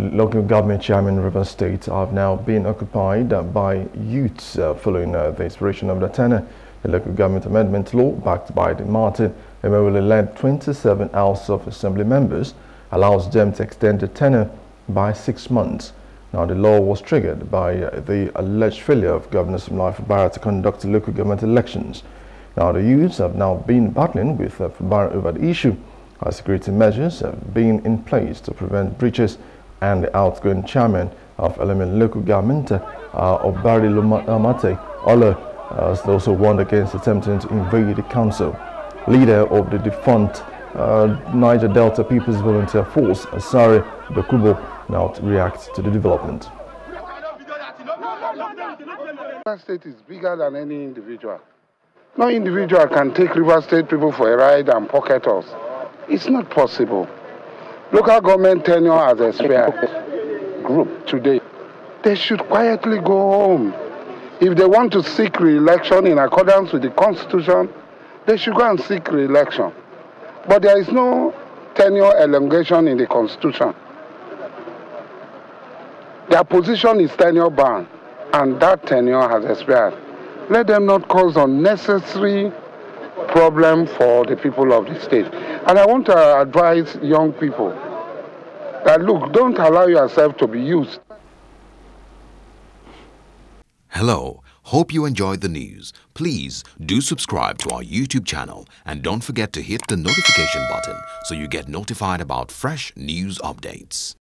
Local government chairman Rivers State have now been occupied by youths following the expiration of the tenor. The local government amendment law, backed by the Martin led 27 House of Assembly members, allows them to extend the tenor by 6 months. Now, the law was triggered by the alleged failure of Governor Somlai Fubara to conduct local government elections. Now, the youths have now been battling with Fubara over the issue, as security measures have been in place to prevent breaches. And the outgoing chairman of Element local government, Bari Lomate, also warned against attempting to invade the council. Leader of the defunct Niger Delta People's Volunteer Force, Asari Dokubo, now reacts to the development. Rivers State is bigger than any individual. No individual can take Rivers State people for a ride and pocket us. It's not possible. Local government tenure as a spare group today. They should quietly go home. If they want to seek re-election in accordance with the Constitution, they should go and seek re-election. But there is no tenure elongation in the Constitution. Their position is tenure bound, and that tenure has expired. Let them not cause unnecessary problem for the people of the state. And I want to advise young people that, look, don't allow yourself to be used. Hello, hope you enjoyed the news. Please do subscribe to our YouTube channel and don't forget to hit the notification button so you get notified about fresh news updates.